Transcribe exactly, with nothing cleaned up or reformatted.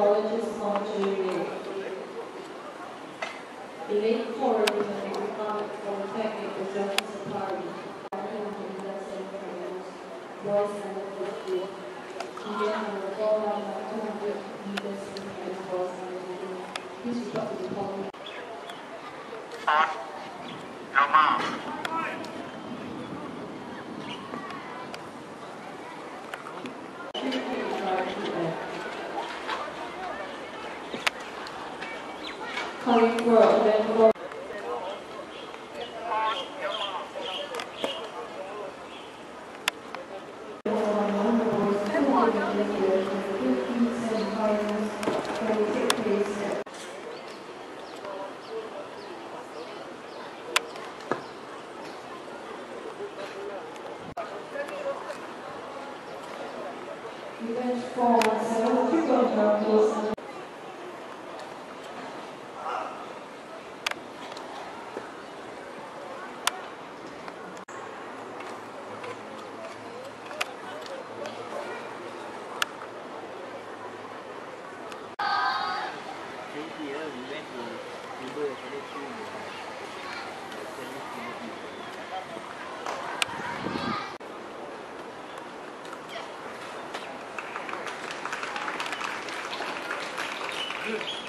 colleges on to elite forums and economic or technical justice authority. I think that's it for those voices and the people. And then I will go down to two hundred leaders and voices and the people. Please talk to the public. On your mom. Calling for a band for Good.